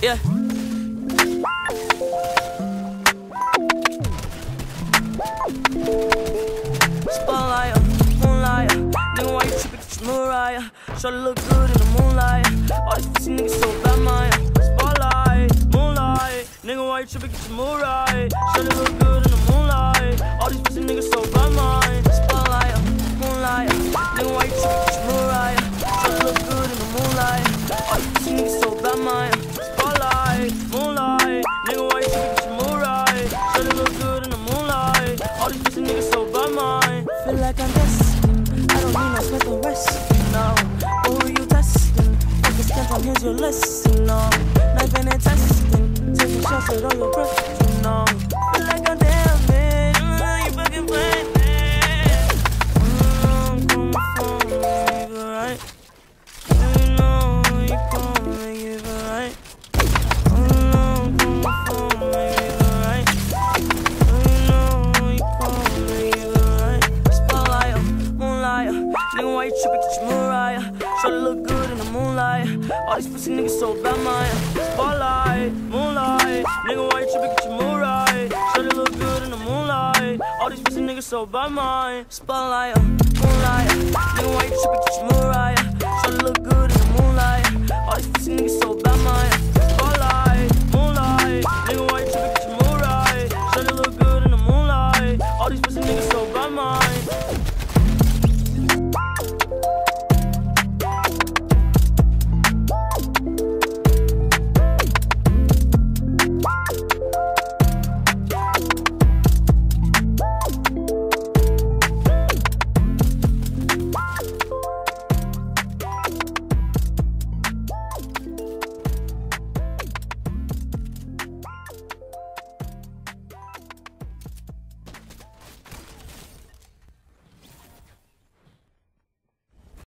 Yeah. Spotlight, moonlight. Nigga, why you trippin'? It's Mariah. Shawty look good in the moonlight. All these pussy niggas so bad, man. Spotlight, moonlight. Nigga, why you trippin'? It's Mariah. Shawty look good in the moonlight. All these pussy niggas so bad, man. Spotlight, moonlight. Nigga, why you trippin'? It's Mariah. Shawty look good in the moonlight. All these pussy niggas so bad, man. Moonlight, nigga, why you trippin'? It's moonlight. Shawty look good in the moonlight. All these pussy niggas so by mine. Feel like I'm destined. I don't need no special rest. No, who are you testing? If it's came from his, you listen. No, knife and testing. Take a chance with all your breath. No, feel like I'm damn it. You fucking playing it. I'm coming for me, right? You know you come and give it right. Nigga, why you trippin'? It's Mariah. Shawty look good in the moonlight. All these pussy niggas so bad, man. Spotlight, moonlight. Nigga, why you trippin'? It's Mariah. Shawty look good in the moonlight. All these pussy niggas so bad, man. Spotlight, moonlight. Nigga, why you trippin'? It's Mariah. Shawty look good in the moonlight. All these pussy niggas so bad.